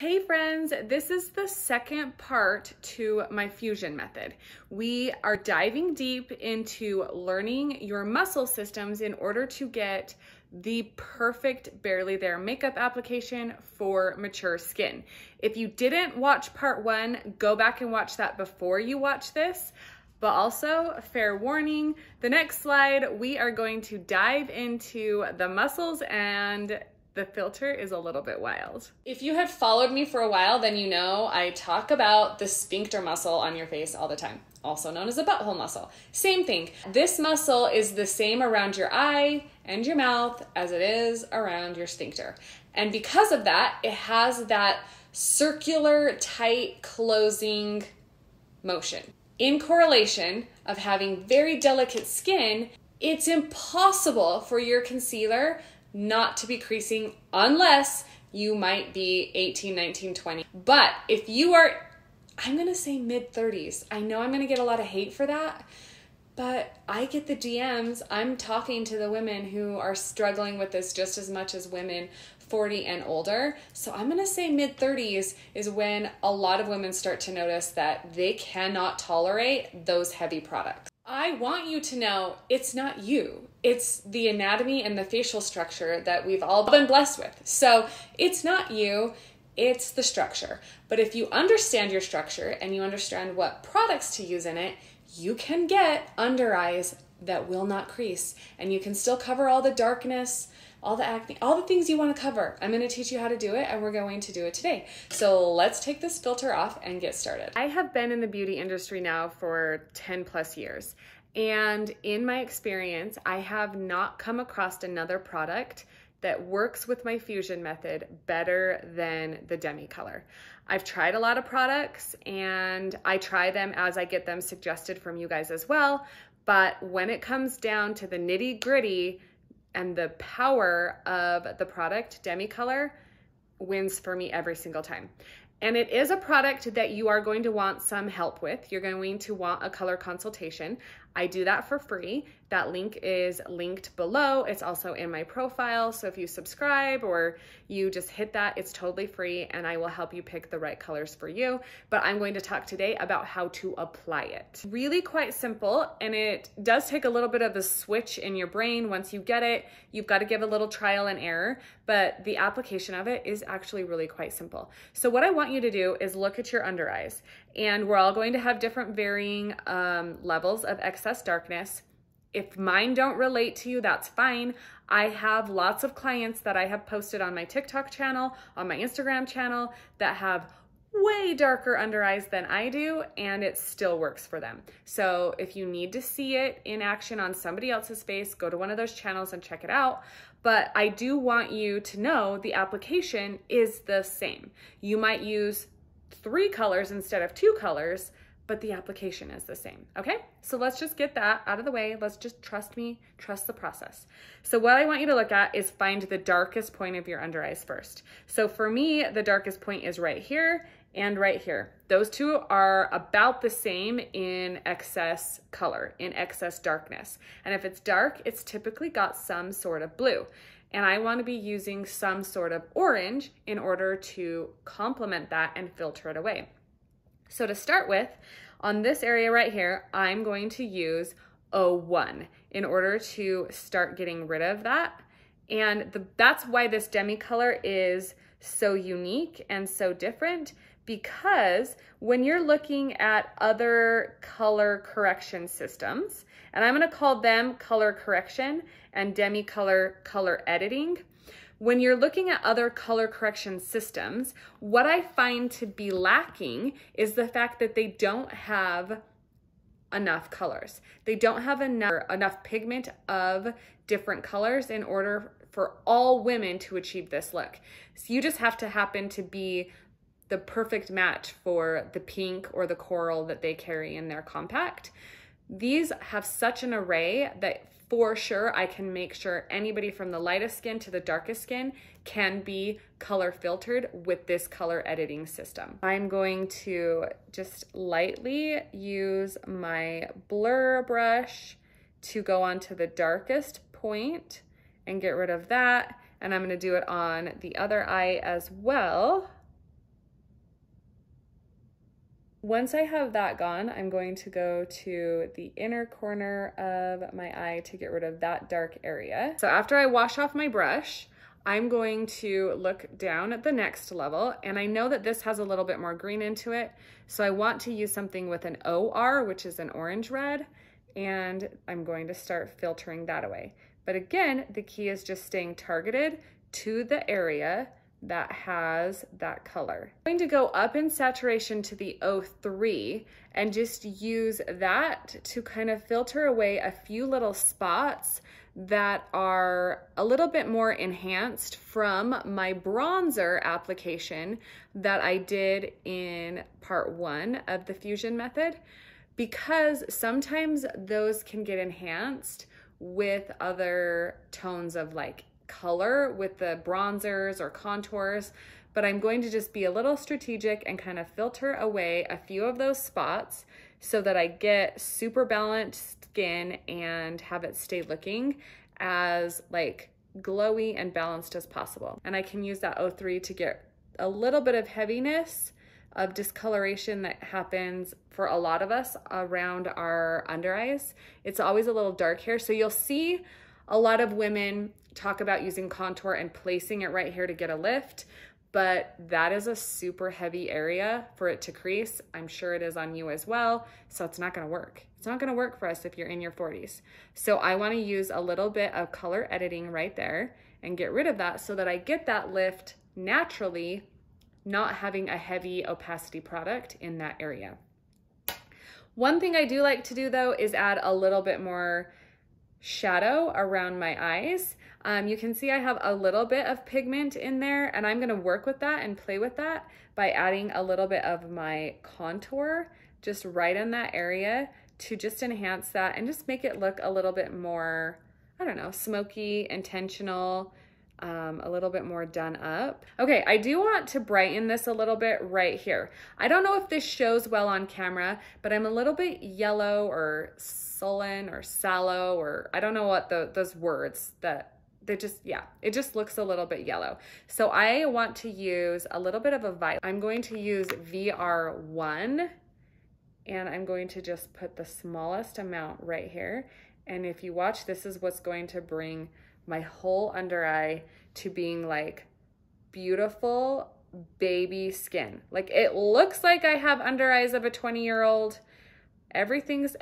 Hey friends, this is the second part to my fusion method. We are diving deep into learning your muscle systems in order to get the perfect barely there makeup application for mature skin. If you didn't watch part one, go back and watch that before you watch this. But also, fair warning, the next slide, we are going to dive into the muscles and the filter is a little bit wild. If you have followed me for a while, then you know I talk about the sphincter muscle on your face all the time, also known as the butthole muscle. Same thing. This muscle is the same around your eye and your mouth as it is around your sphincter. And because of that, it has that circular, tight, closing motion. In correlation of having very delicate skin, it's impossible for your concealer not to be creasing unless you might be 18, 19, 20. But if you are, I'm gonna say mid 30s, I know I'm gonna get a lot of hate for that, but I get the DMs. I'm talking to the women who are struggling with this just as much as women 40 and older. So I'm gonna say mid 30s is when a lot of women start to notice that they cannot tolerate those heavy products. I want you to know it's not you. It's the anatomy and the facial structure that we've all been blessed with. So it's not you, it's the structure. But if you understand your structure and you understand what products to use in it, you can get under eyes that will not crease and you can still cover all the darkness, all the acne, all the things you want to cover. I'm going to teach you how to do it and we're going to do it today. So let's take this filter off and get started. I have been in the beauty industry now for 10 plus years. And in my experience, I have not come across another product that works with my fusion method better than the Demi Colour. I've tried a lot of products and I try them as I get them suggested from you guys as well. But when it comes down to the nitty gritty and the power of the product, Demi Colour wins for me every single time. And it is a product that you are going to want some help with. You're going to want a color consultation. I do that for free. That link is linked below. It's also in my profile. So if you subscribe or you just hit that, it's totally free and I will help you pick the right colors for you. But I'm going to talk today about how to apply it. Really quite simple, and it does take a little bit of a switch in your brain. Once you get it, you've got to give a little trial and error, but the application of it is actually really quite simple. So what I want you to do is look at your under eyes, and we're all going to have different varying levels of excess darkness. If mine don't relate to you, that's fine. I have lots of clients that I have posted on my TikTok channel, on my Instagram channel, that have way darker under eyes than I do, and it still works for them. So if you need to see it in action on somebody else's face, go to one of those channels and check it out. But I do want you to know the application is the same. You might use 3 colors instead of 2 colors, but the application is the same, okay? So let's just get that out of the way. Let's just trust me, trust the process. So what I want you to look at is find the darkest point of your under eyes first. So for me, the darkest point is right here and right here. Those two are about the same in excess color, in excess darkness. And if it's dark, it's typically got some sort of blue. And I want to be using some sort of orange in order to complement that and filter it away. So to start with, on this area right here, I'm going to use 01 in order to start getting rid of that. And that's why this Demi Colour is so unique and so different, because when you're looking at other color correction systems, and I'm going to call them color correction and Demi Colour color editing, when you're looking at other color correction systems, what I find to be lacking is the fact that they don't have enough colors. They don't have enough pigment of different colors in order for all women to achieve this look. So you just have to happen to be the perfect match for the pink or the coral that they carry in their compact. These have such an array that for sure, I can make sure anybody from the lightest skin to the darkest skin can be color filtered with this color editing system. I'm going to just lightly use my blur brush to go onto the darkest point and get rid of that. And I'm going to do it on the other eye as well. Once I have that gone, I'm going to go to the inner corner of my eye to get rid of that dark area. So after I wash off my brush, I'm going to look down at the next level, and I know that this has a little bit more green into it, so I want to use something with an OR, which is an orange red, and I'm going to start filtering that away. But again, the key is just staying targeted to the area that has that color. I'm going to go up in saturation to the 03 and just use that to kind of filter away a few little spots that are a little bit more enhanced from my bronzer application that I did in part 1 of the Fusion Method, because sometimes those can get enhanced with other tones of like color with the bronzers or contours, but I'm going to just be a little strategic and kind of filter away a few of those spots so that I get super balanced skin and have it stay looking as like glowy and balanced as possible. And I can use that 03 to get a little bit of heaviness of discoloration that happens for a lot of us around our under eyes. It's always a little dark here, so you'll see a lot of women talk about using contour and placing it right here to get a lift, but that is a super heavy area for it to crease. I'm sure it is on you as well, so it's not gonna work. It's not gonna work for us if you're in your 40s. So I wanna use a little bit of color editing right there and get rid of that so that I get that lift naturally, not having a heavy opacity product in that area. One thing I do like to do though is add a little bit more shadow around my eyes. You can see I have a little bit of pigment in there, and I'm gonna work with that and play with that by adding a little bit of my contour just right in that area to just enhance that and just make it look a little bit more, I don't know, smoky, intentional, a little bit more done up. Okay, I do want to brighten this a little bit right here. I don't know if this shows well on camera, but I'm a little bit yellow or sullen or sallow, or I don't know what those words that they just, yeah, it just looks a little bit yellow. So I want to use a little bit of a violet. I'm going to use VR1, and I'm going to just put the smallest amount right here. And if you watch, this is what's going to bring my whole under eye to being like beautiful baby skin. Like it looks like I have under eyes of a 20-year-old. Everything's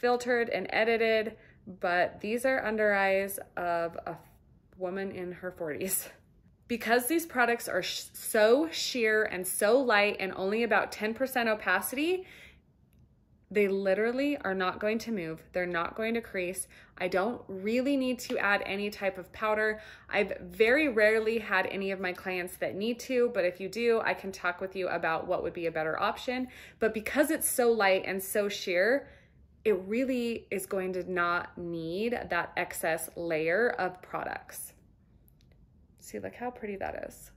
filtered and edited, but these are under eyes of a woman in her 40s. Because these products are so sheer and so light and only about 10% opacity, they literally are not going to move. They're not going to crease. I don't really need to add any type of powder. I've very rarely had any of my clients that need to, but if you do, I can talk with you about what would be a better option. But because it's so light and so sheer, it really is going to not need that excess layer of products. See, look how pretty that is.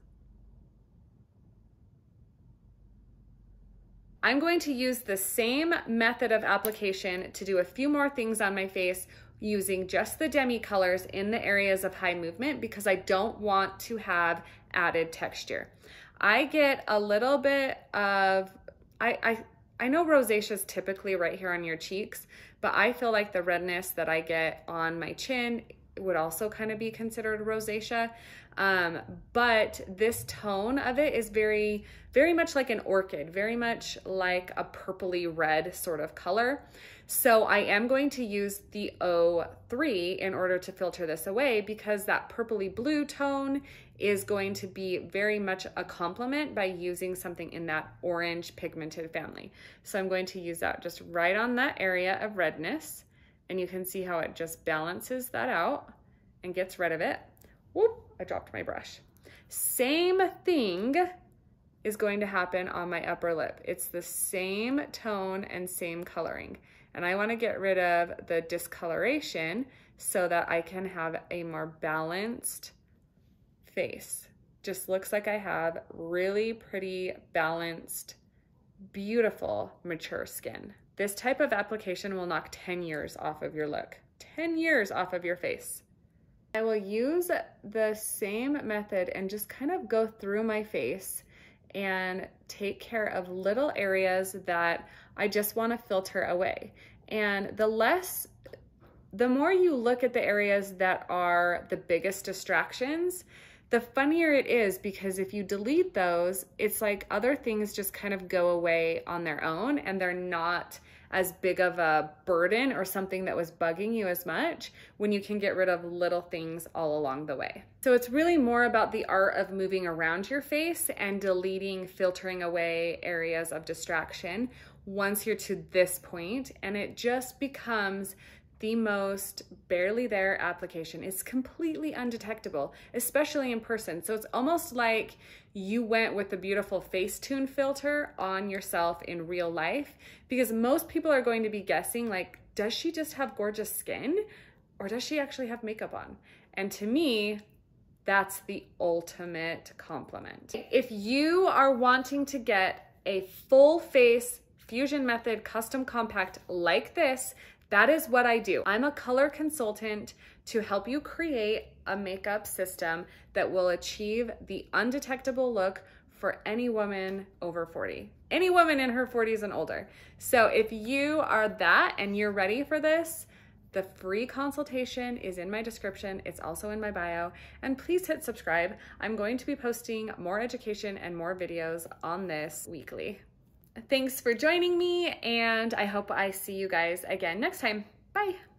I'm going to use the same method of application to do a few more things on my face using just the Demi colors in the areas of high movement, because I don't want to have added texture. I get a little bit of, I know rosacea is typically right here on your cheeks, but I feel like the redness that I get on my chin would also kind of be considered rosacea, but this tone of it is very, very much like an orchid, very much like a purpley red sort of color. So I am going to use the 03 in order to filter this away, because that purpley blue tone is going to be very much a complement by using something in that orange pigmented family. So I'm going to use that just right on that area of redness. And you can see how it just balances that out and gets rid of it. Whoop, I dropped my brush. Same thing is going to happen on my upper lip. It's the same tone and same coloring. And I wanna get rid of the discoloration so that I can have a more balanced face. Just looks like I have really pretty, balanced, beautiful, mature skin. This type of application will knock 10 years off of your look, 10 years off of your face. I will use the same method and just kind of go through my face and take care of little areas that I just want to filter away. And the more you look at the areas that are the biggest distractions, the funnier it is, because if you delete those, it's like other things just kind of go away on their own and they're not as big of a burden or something that was bugging you as much when you can get rid of little things all along the way. So it's really more about the art of moving around your face and deleting, filtering away areas of distraction once you're to this point, and it just becomes the most barely there application. It's completely undetectable, especially in person. So it's almost like you went with the beautiful Facetune filter on yourself in real life, because most people are going to be guessing like, does she just have gorgeous skin or does she actually have makeup on? And to me, that's the ultimate compliment. If you are wanting to get a full face Fusion Method custom compact like this, that is what I do. I'm a color consultant to help you create a makeup system that will achieve the undetectable look for any woman over 40, any woman in her 40s and older. So if you are that and you're ready for this, the free consultation is in my description. It's also in my bio. And please hit subscribe. I'm going to be posting more education and more videos on this weekly. Thanks for joining me, and I hope I see you guys again next time. Bye.